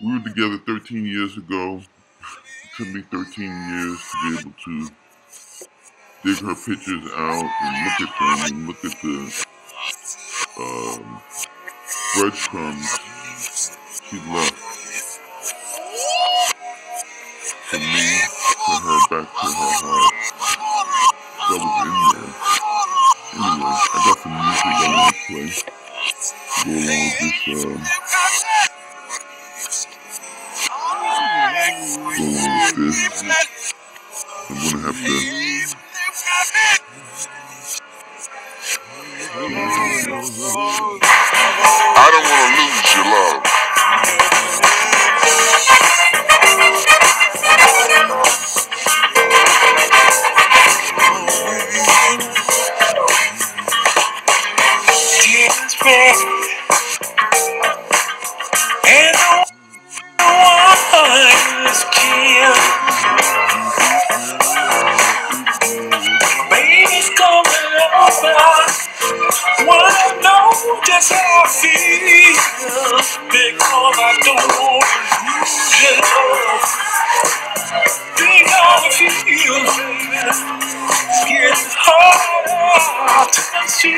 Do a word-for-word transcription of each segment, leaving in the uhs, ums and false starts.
We were together thirteen years ago. It took me thirteen years to be able to dig her pictures out and look at them and look at the um, breadcrumbs she left from me to her back to her heart. That was in there. Anyway, I got some music I want to play to go along with this, um, go along with this. I'm gonna have to, I don't wanna lose your love. You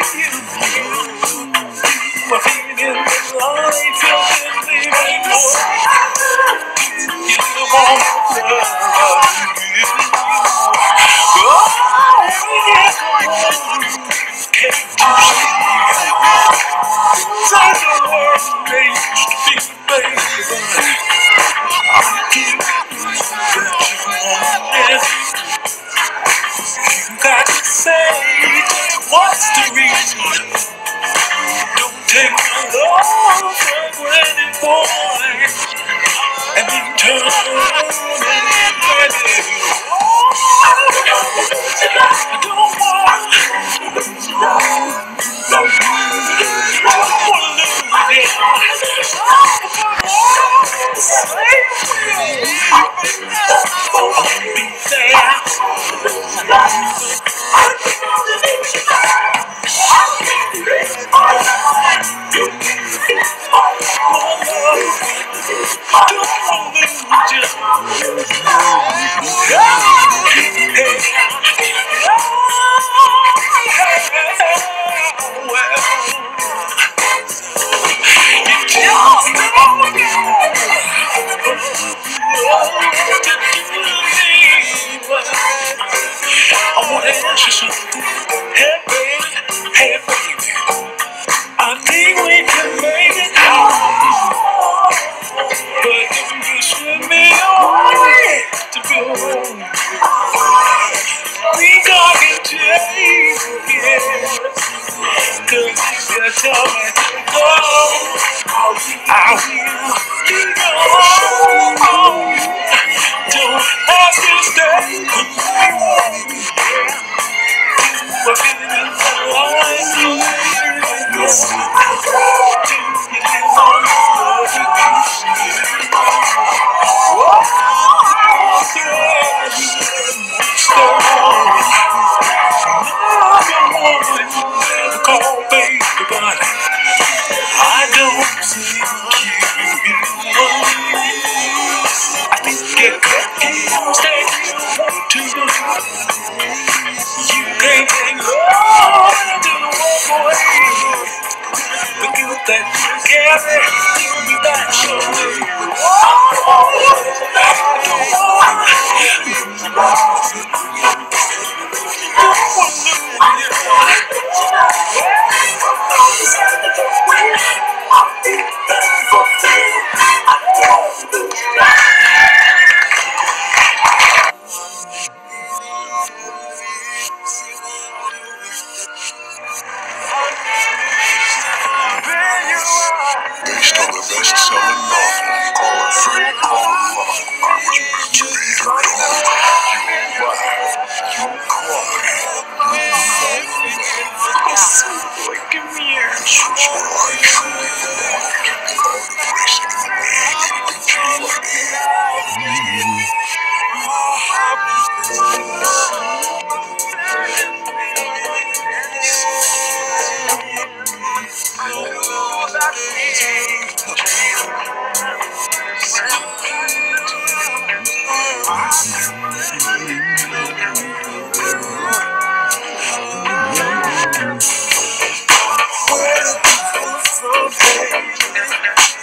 can't hang on to the one boy.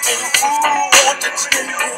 Lay back in the candy.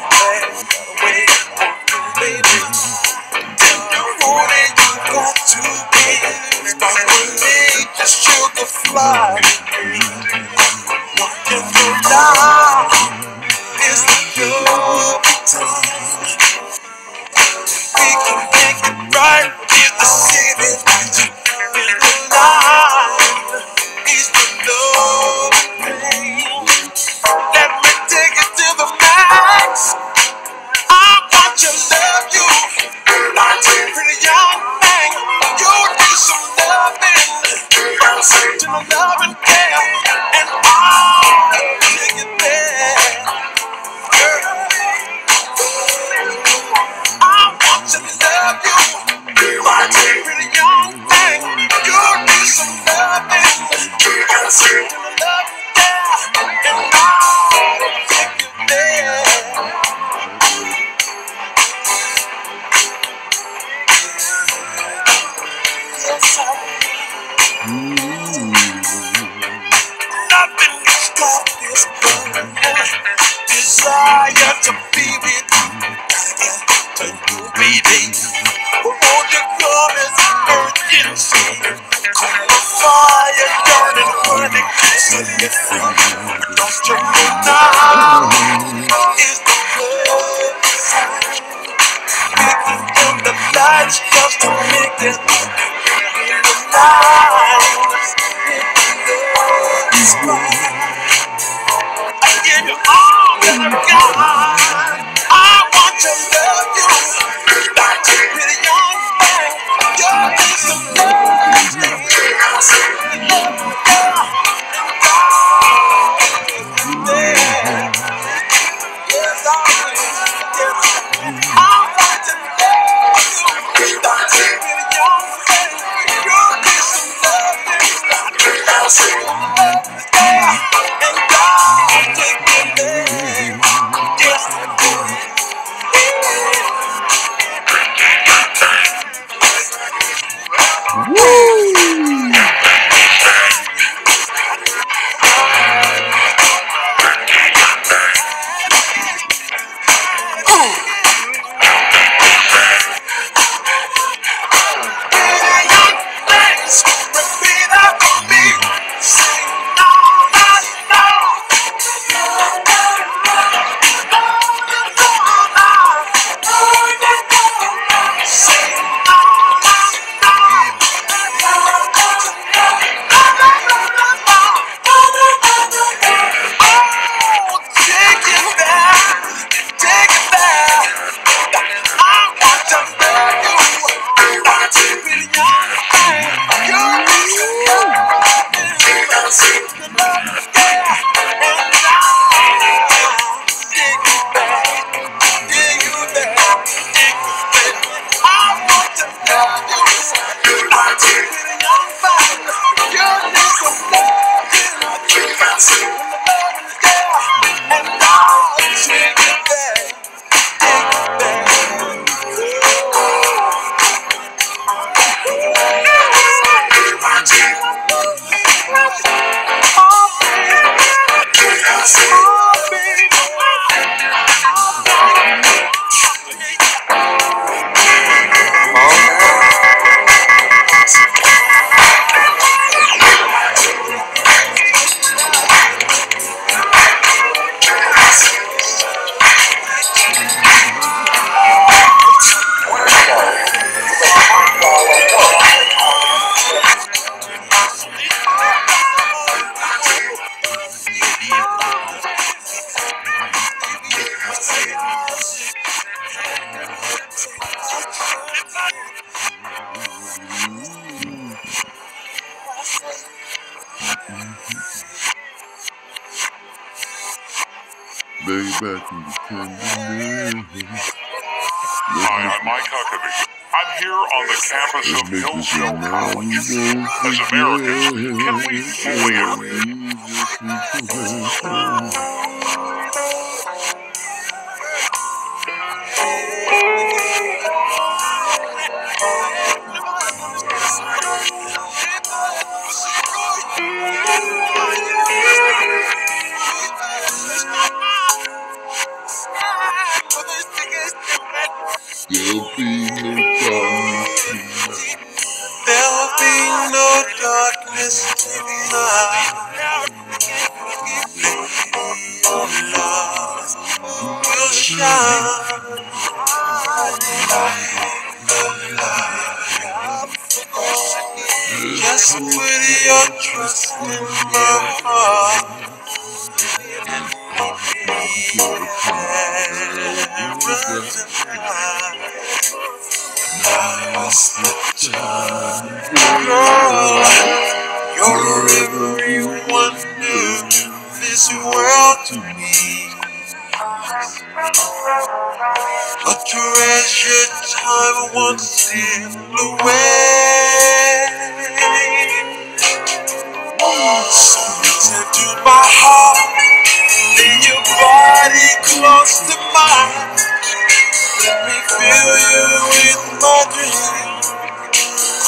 Hi, I'm Mike Huckabee. I'm here on the campus of Hillsdale College. As Americans, can we fully agree? There'll be no darkness. There'll be no darkness tonight. Your love will shine like the light. Just put your trust in your heart. Now's the time, girl. You're everyone new to this world to me. A treasured time once sealed away. So return to my heart, lay your body close to mine. Let me fill you with my dreams.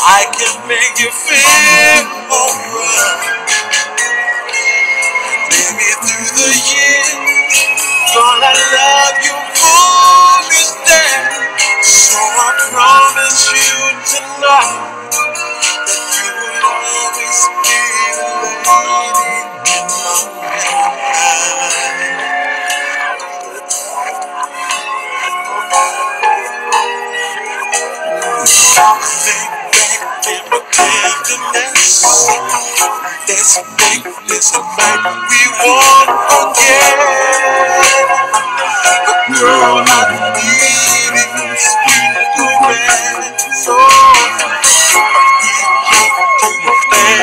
I can make you feel alright. Maybe through the years, all I love you for is dead. So I promise you tonight that you will always be the one in my life. Think back to the tenderness. Let's make this the night we won't forget. But girl, I need it to speak the way. So make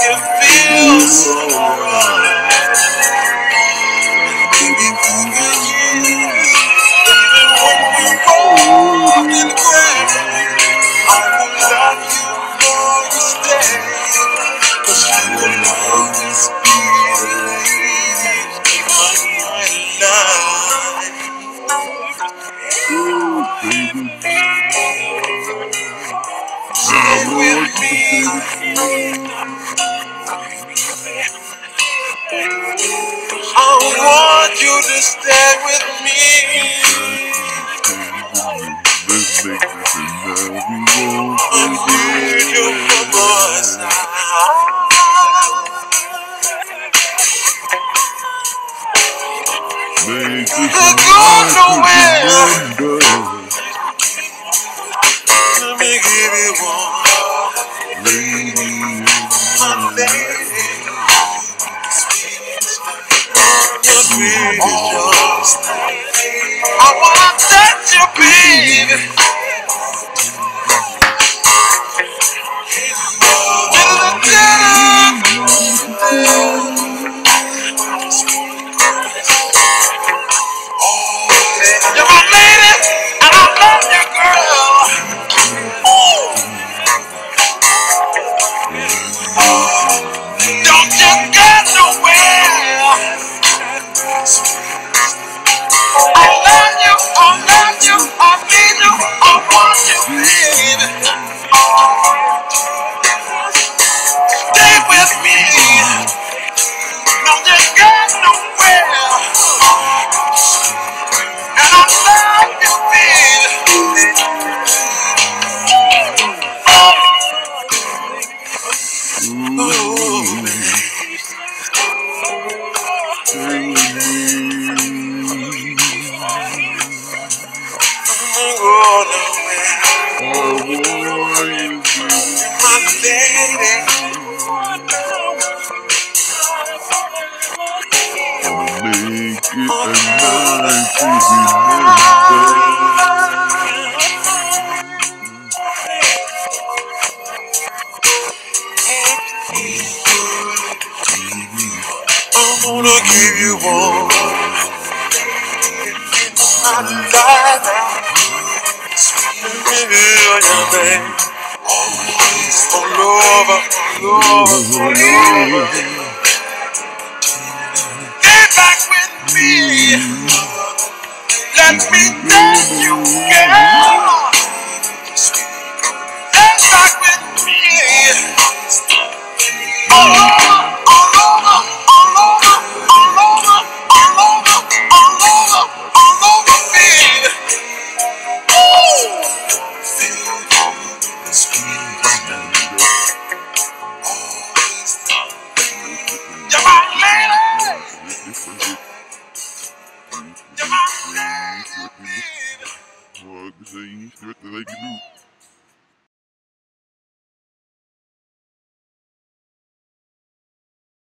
you feel so right. Baby, through the years, even when you're old and gray, I will love you for this day. Cause you will always be the lady in my life. Ooh, baby, stay with me. You to stay with me. Let's make this a night we won't forget. Beautiful boys now. Make this a night we remember. Let me give you one, lady, my lady. Baby, just I wanna touch you, baby. Little of time, you're my lady, and I love you, girl. Ooh. Don't you get nowhere. I love you, I love you, I need you, I want you, baby. Stay with me, no, you got nowhere. And I love you, baby. Oh, baby. I'm gonna give you all my life. Baby, you're your babe. Always Get back with me. Let me dance you, girl.